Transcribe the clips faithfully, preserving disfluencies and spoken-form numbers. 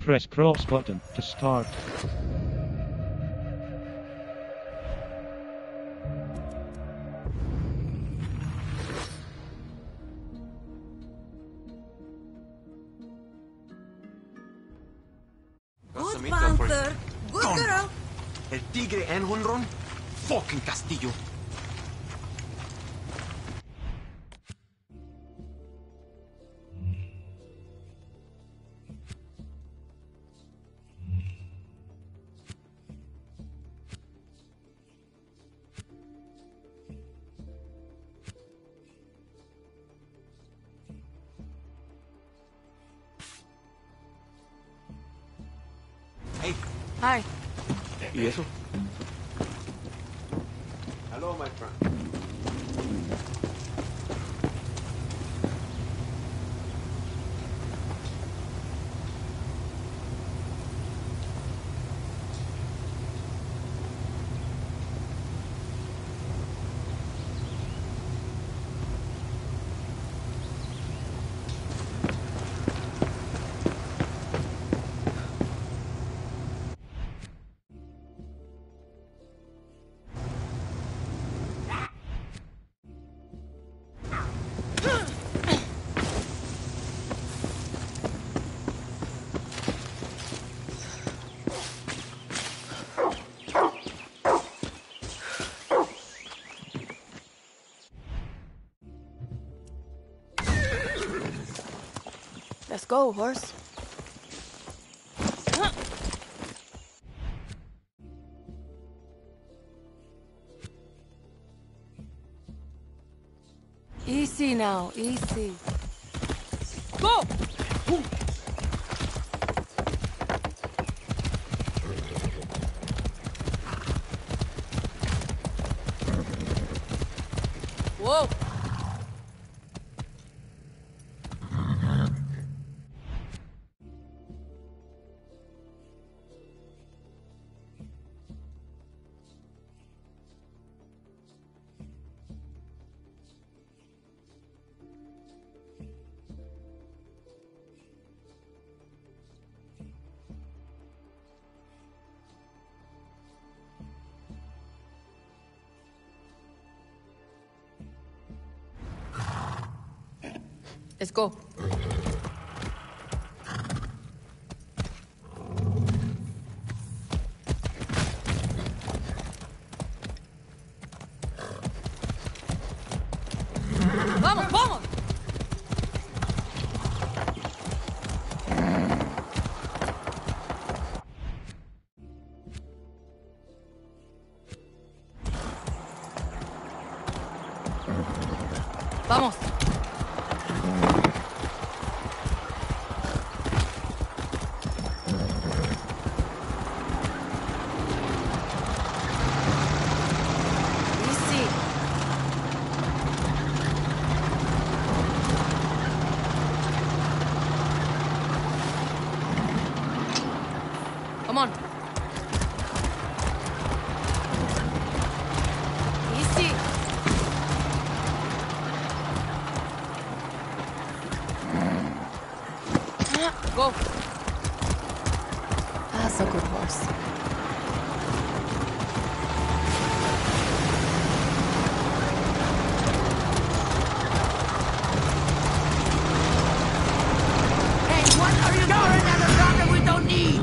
Press cross button to start. Good panther, good girl. El tigre and Holron, fucking Castillo. Hi. ¿Y eso? Hello, my friend. Let's go, horse. Easy now, easy. Go! Whoa! Let's go. Vamos, vamos. Vamos. Go. That's a good horse. Hey, what are you doing? Another rocket we don't need.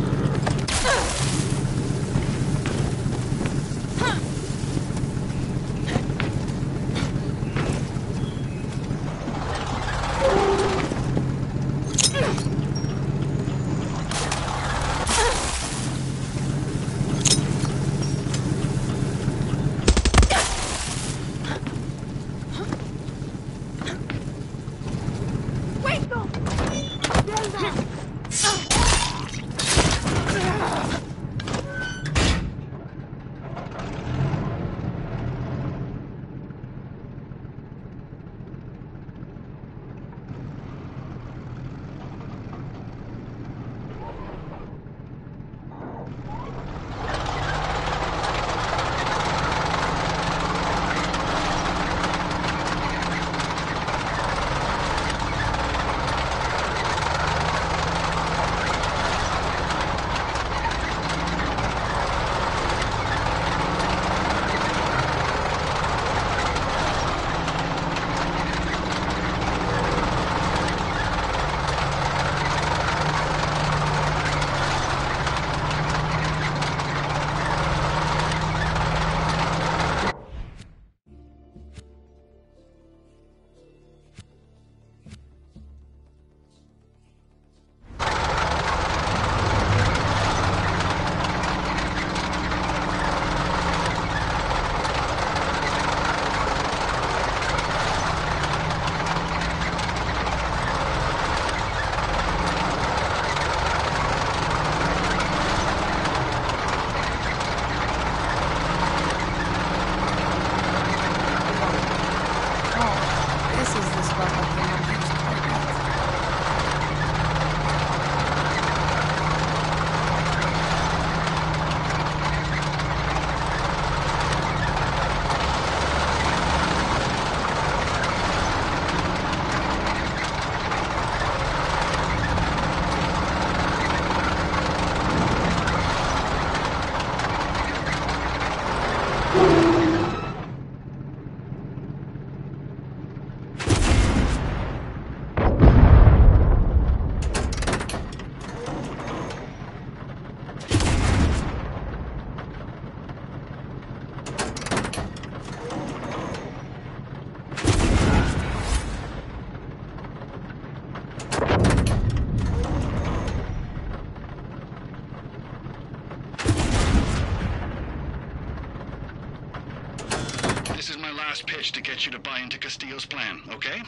last pitch to get you to buy into Castillo's plan, okay?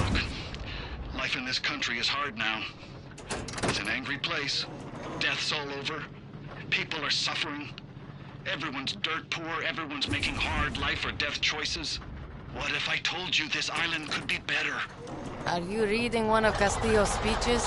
Look, life in this country is hard now. It's an angry place. Death's all over. People are suffering. Everyone's dirt poor. Everyone's making hard life or death choices. What if I told you this island could be better? Are you reading one of Castillo's speeches?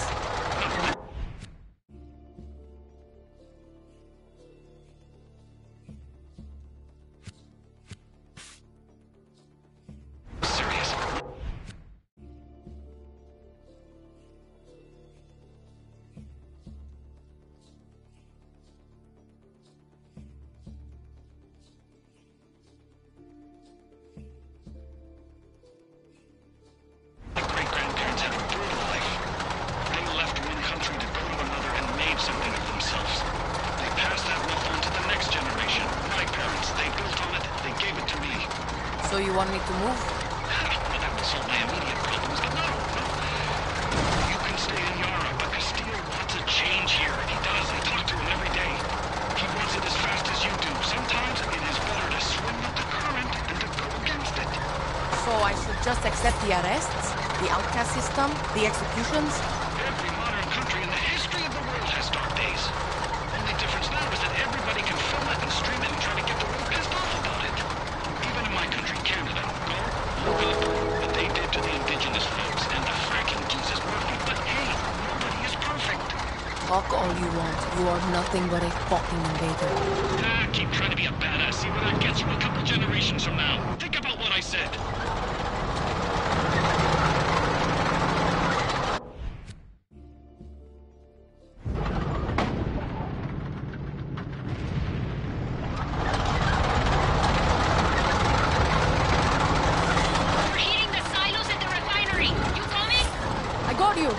But a fucking invader. Ah, keep trying to be a badass. See where that gets you a couple generations from now. Think about what I said. We're hitting the silos at the refinery. You coming? I got you.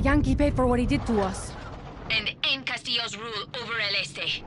Yankee paid for what he did to us. And end Castillo's rule over El Este.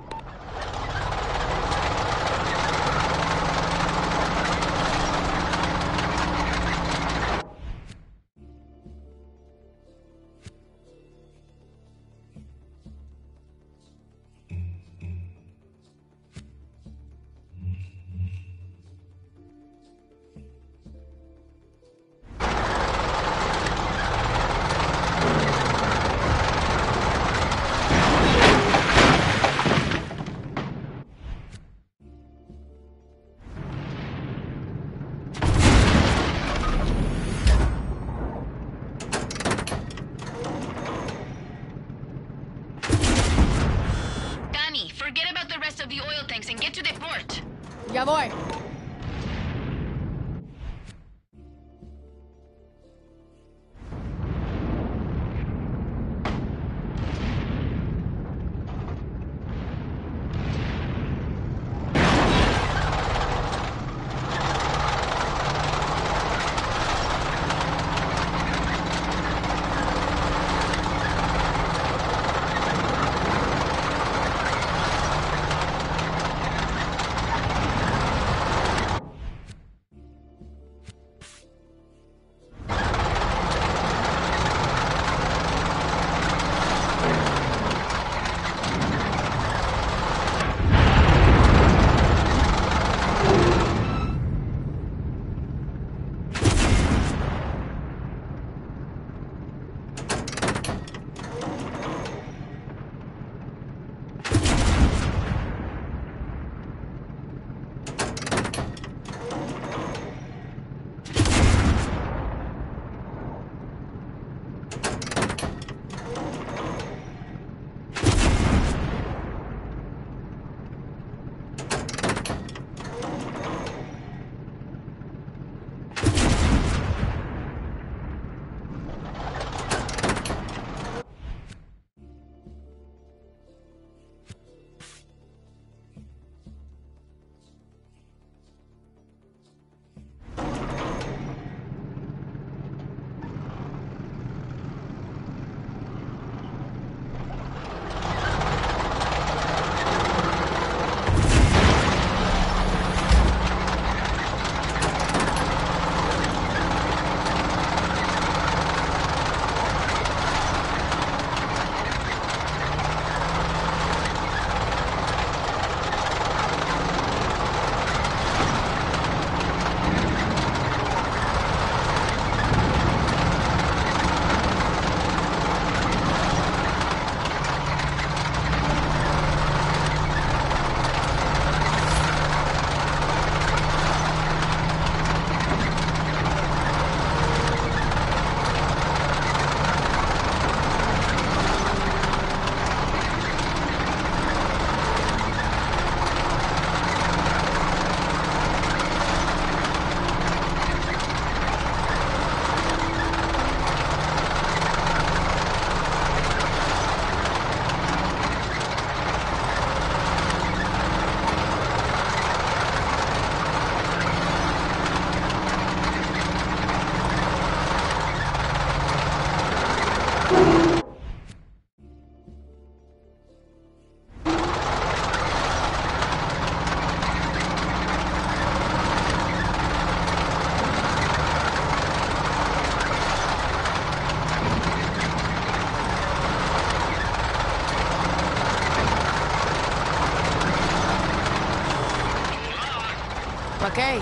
Okay,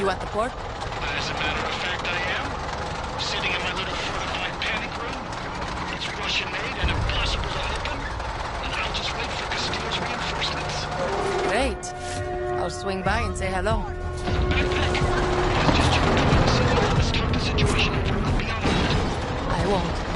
you at the port? As a matter of fact, I am. Sitting in my little fortified panic room. It's Russian made and impossible to open. And I'll just wait for Castillo's reinforcements. Great. I'll swing by and say hello. Backpack. Just you and someone else talk the situation over. I'll be on hold. I won't.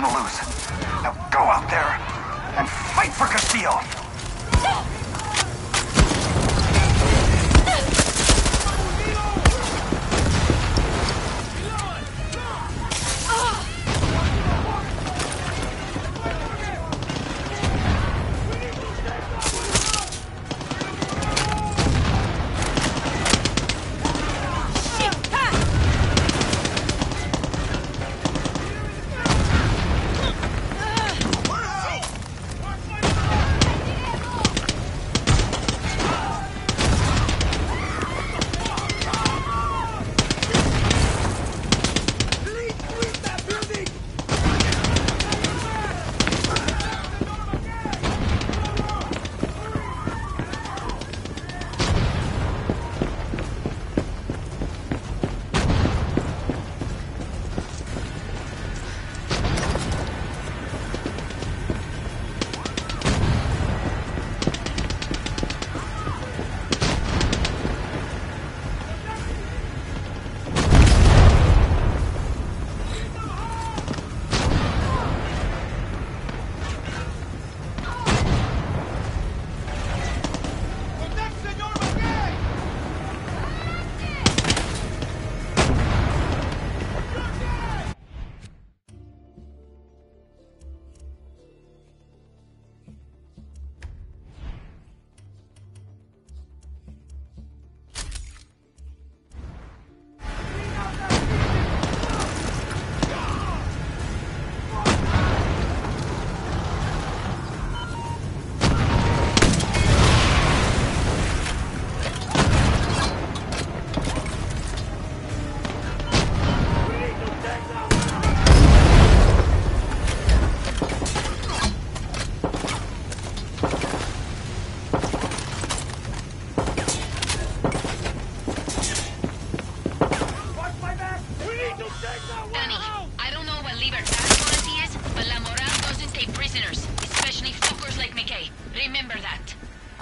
gonna lose. Now go out there and fight for Castillo!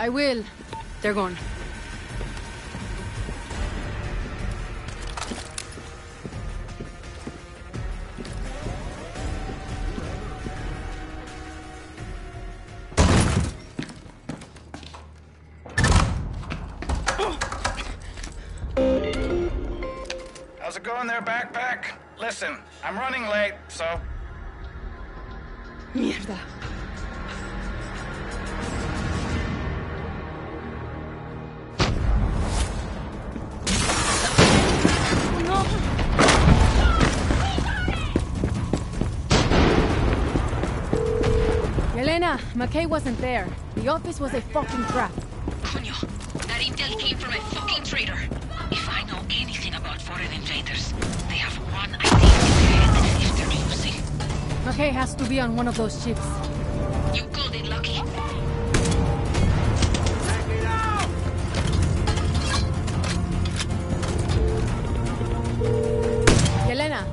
I will. They're gone. How's it going there, backpack? Listen, I'm running late, so... Mierda. Elena, McKay wasn't there. The office was a fucking trap. Coño, that intel came from a fucking traitor. If I know anything about foreign invaders, they have one idea in their head if they're using. McKay has to be on one of those ships. You called it, Lucky. Yelena,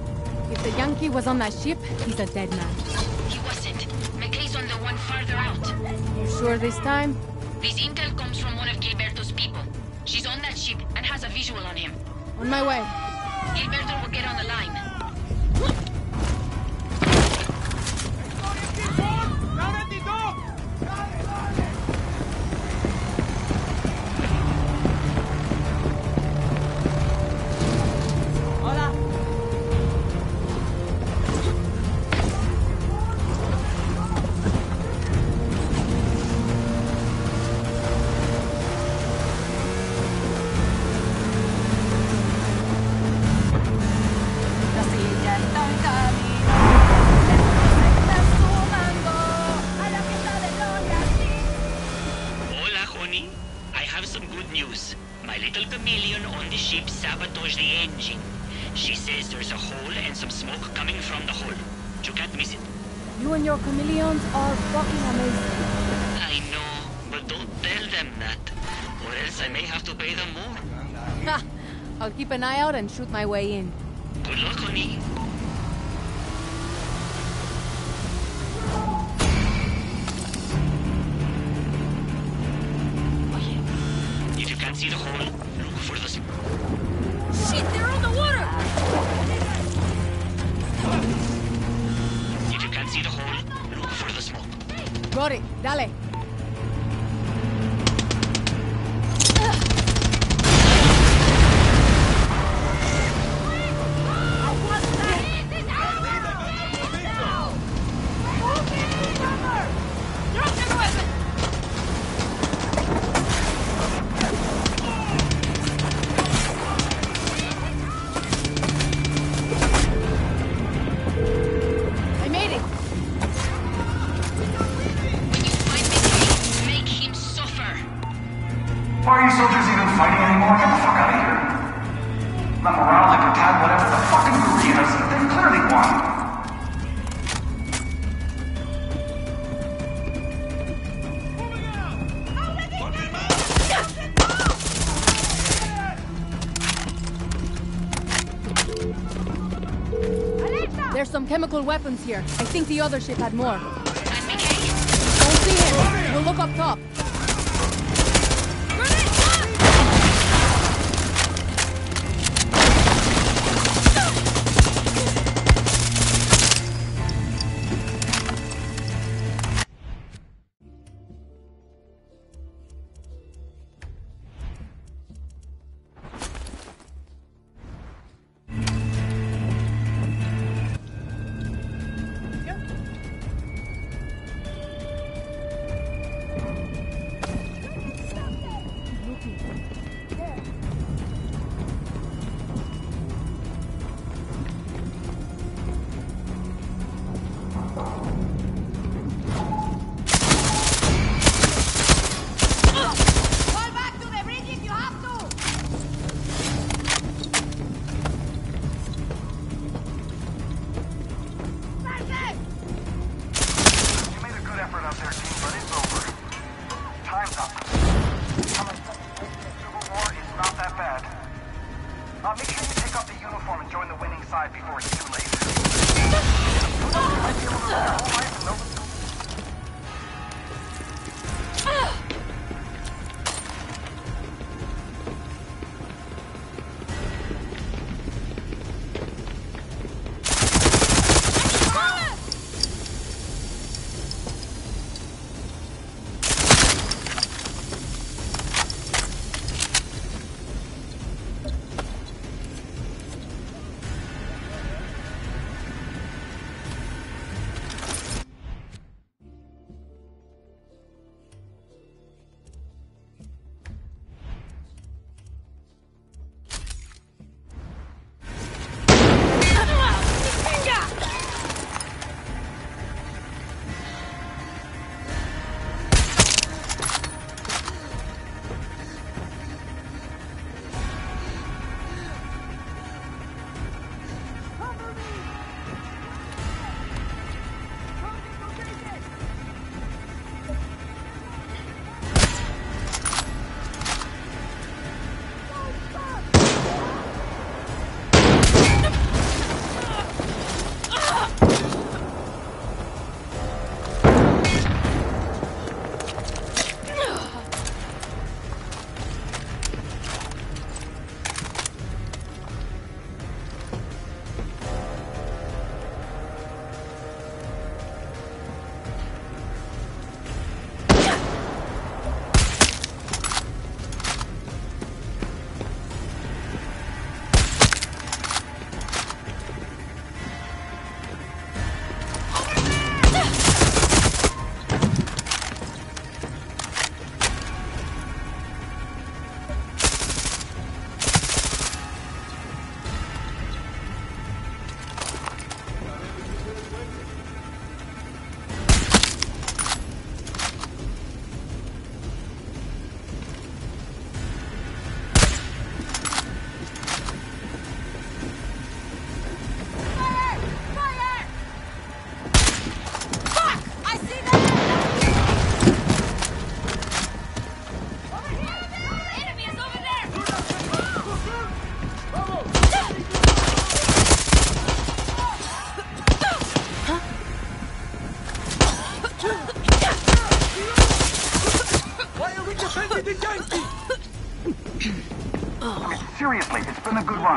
if the Yankee was on that ship, he's a dead man. Sure this time? This intel comes from one of Gilberto's people. She's on that ship and has a visual on him. On my way. Gilberto will get on the line. Keep an eye out and shoot my way in. Good luck, honey. If you can't see the hole, look for the... Shit, they're on the water! If you can't Rory, dale. Chemical weapons here. I think the other ship had more. I'm McKay. Don't see him. We'll look up top.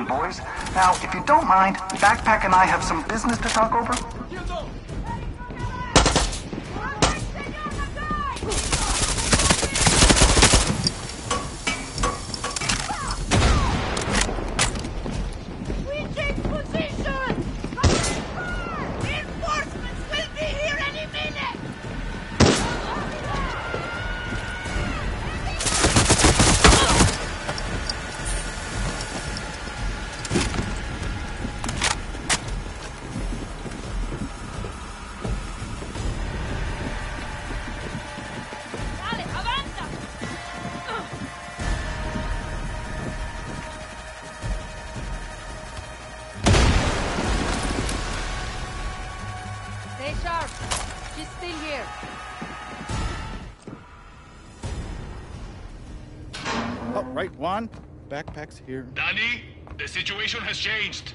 Boys. Now, if you don't mind, Backpack and I have some business to talk over. Look, right, Juan? Backpack's here. Danny, the situation has changed.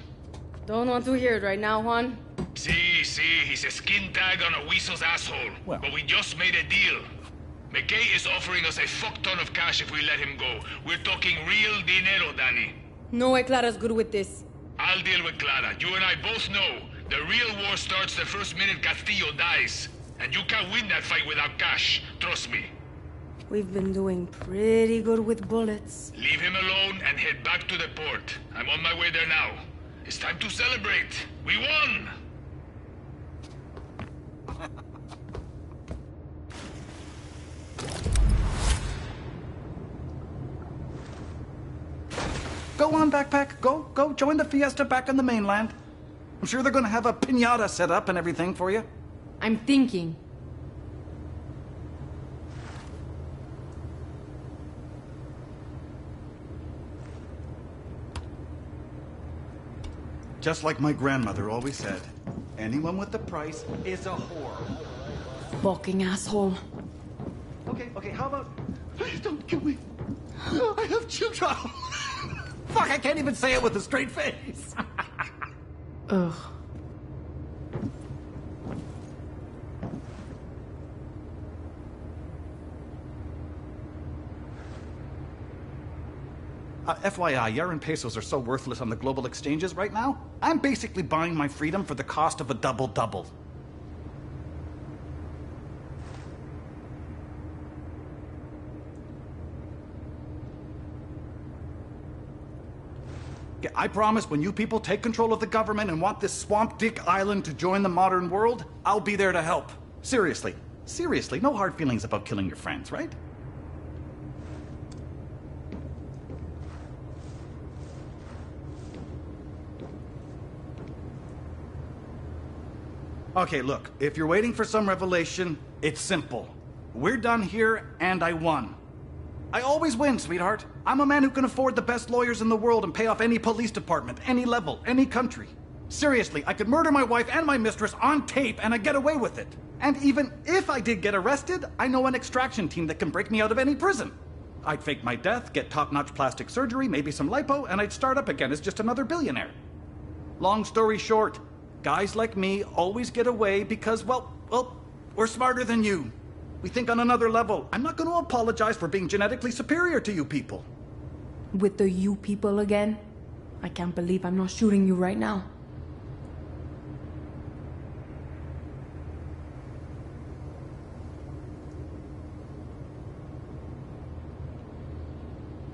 Don't want to hear it right now, Juan. See, see, he's a skin tag on a weasel's asshole. Well. But we just made a deal. McKay is offering us a fuck ton of cash if we let him go. We're talking real dinero, Danny. No way Clara's good with this. I'll deal with Clara. You and I both know the real war starts the first minute Castillo dies. And you can't win that fight without cash. Trust me. We've been doing pretty good with bullets. Leave him alone and head back to the port. I'm on my way there now. It's time to celebrate. We won! Go on, backpack. Go, go. Join the fiesta back on the mainland. I'm sure they're gonna have a piñata set up and everything for you. I'm thinking. Just like my grandmother always said, anyone with the price is a whore. Fucking asshole. Okay, okay, how about... Please don't kill me. I have children. Fuck, I can't even say it with a straight face. Ugh. Uh, F Y I, Yara and pesos are so worthless on the global exchanges right now, I'm basically buying my freedom for the cost of a double-double. Yeah, I promise when you people take control of the government and want this swamp dick island to join the modern world, I'll be there to help. Seriously. Seriously, no hard feelings about killing your friends, right? Okay, look, if you're waiting for some revelation, it's simple. We're done here, and I won. I always win, sweetheart. I'm a man who can afford the best lawyers in the world and pay off any police department, any level, any country. Seriously, I could murder my wife and my mistress on tape, and I get away with it. And even if I did get arrested, I know an extraction team that can break me out of any prison. I'd fake my death, get top-notch plastic surgery, maybe some lipo, and I'd start up again as just another billionaire. Long story short, guys like me always get away because, well, well, we're smarter than you. We think on another level. I'm not going to apologize for being genetically superior to you people. With the you people again? I can't believe I'm not shooting you right now.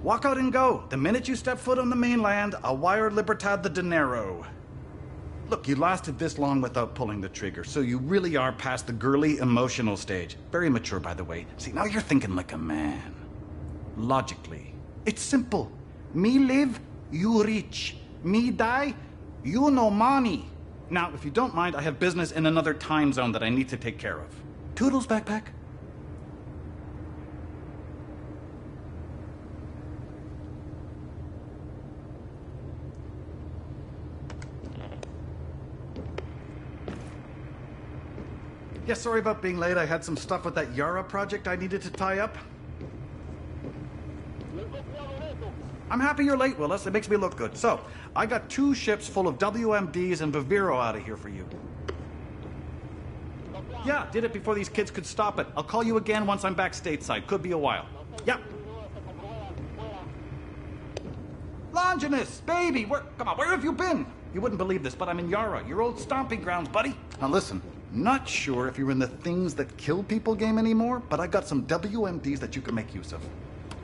Walk out and go. The minute you step foot on the mainland, I'll wire Libertad the dinero. Look, you lasted this long without pulling the trigger, so you really are past the girly, emotional stage. Very mature, by the way. See, now you're thinking like a man. Logically. It's simple. Me live, you rich. Me die, you no money. Now, if you don't mind, I have business in another time zone that I need to take care of. Toodles, backpack. Yeah, sorry about being late. I had some stuff with that Yara project I needed to tie up. I'm happy you're late, Willis. It makes me look good. So, I got two ships full of W M Ds and Vivero out of here for you. Yeah, did it before these kids could stop it. I'll call you again once I'm back stateside. Could be a while. Yep. Longinus, baby, where? Come on, where have you been? You wouldn't believe this, but I'm in Yara, your old stomping grounds, buddy. Now listen. Not sure if you're in the things that kill people game anymore, but I got some W M Ds that you can make use of.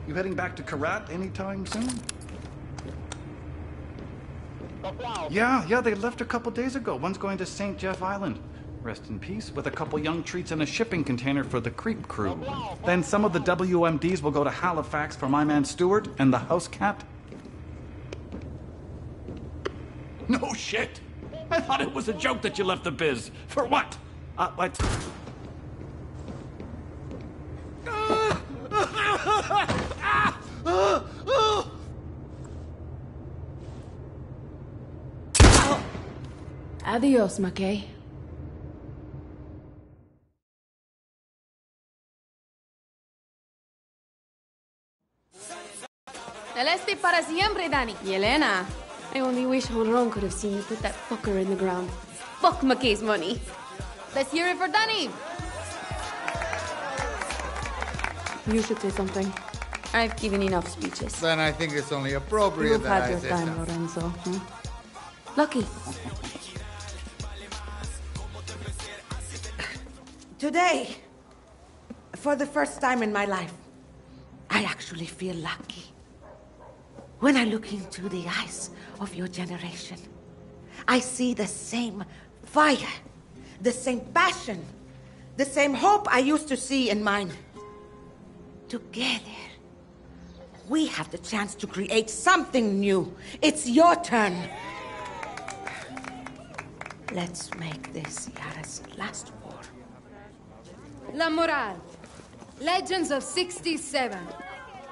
You heading back to Karat anytime soon? Yeah, yeah, they left a couple days ago. One's going to Saint Jeff Island. Rest in peace, with a couple young treats in a shipping container for the creep crew. Then some of the W M Ds will go to Halifax for my man Stewart and the house cat. No shit! I thought it was a joke that you left the biz. For what? Uh, what? Adios, McKay. El Este para siempre, Dani. Yelena. I only wish Holron could have seen you put that fucker in the ground. Fuck McKay's money. Let's hear it for Danny. You should say something. I've given enough speeches. Then I think it's only appropriate You've that I say something. You've had your time, Lorenzo. Hmm? Lucky. Today, for the first time in my life, I actually feel lucky. When I look into the eyes of your generation, I see the same fire, the same passion, the same hope I used to see in mine. Together, we have the chance to create something new. It's your turn. Let's make this Yara's last war. La Moral, Legends of sixty-seven.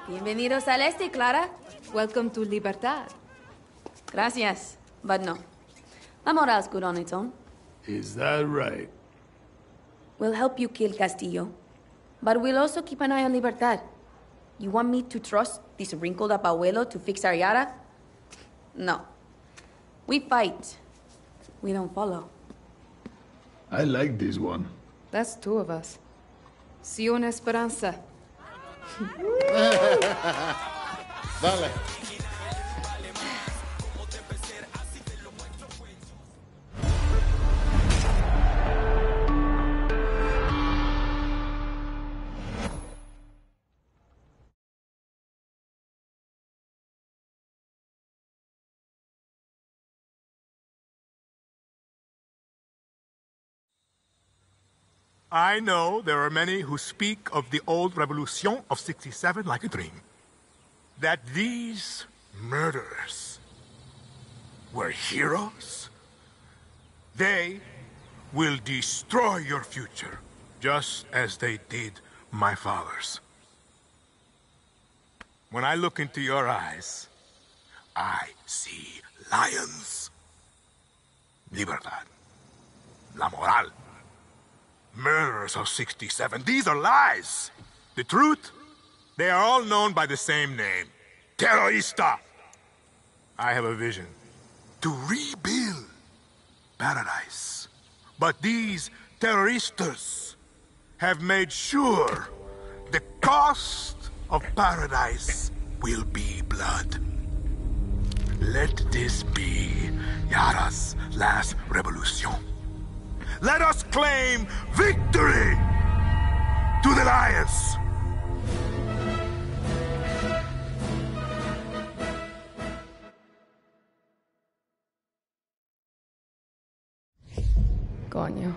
Bienvenidos al Este, Clara. Welcome to Libertad. Gracias, but no. La Moral's good on its own. Is that right? We'll help you kill Castillo, but we'll also keep an eye on Libertad. You want me to trust this wrinkled-up Abuelo to fix our Yara? No. We fight. We don't follow. I like this one. That's two of us. Si una esperanza. Dale. I know there are many who speak of the old revolution of sixty-seven like a dream. That these murderers were heroes? They will destroy your future, just as they did my father's. When I look into your eyes, I see lions. Libertad. La Moral. Murderers of sixty-seven. These are lies. The truth? They are all known by the same name. Terrorista. I have a vision. To rebuild paradise. But these terroristas have made sure the cost of paradise will be blood. Let this be Yara's last revolution. Let us claim victory to the lions! Coño.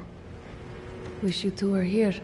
Wish you two were here.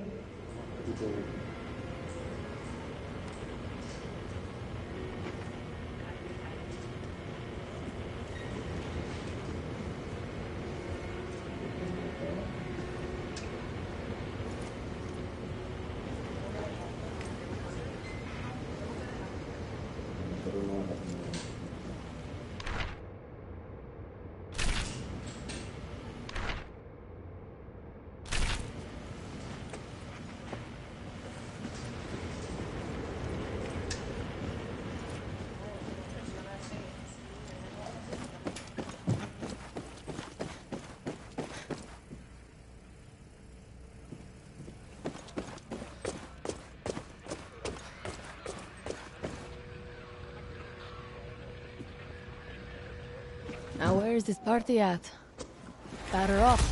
Where's this party at? Batter off.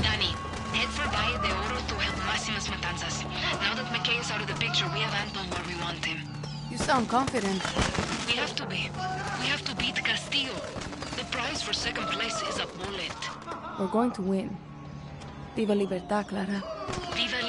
Danny, head for Bay De Oro to help Maximus Matanzas. Now that McKay is out of the picture, we have Anton where we want him. You sound confident. We have to be. We have to beat Castillo. The prize for second place is a bullet. We're going to win. Viva Libertad, Clara. Viva